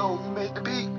K.O, you make the beat.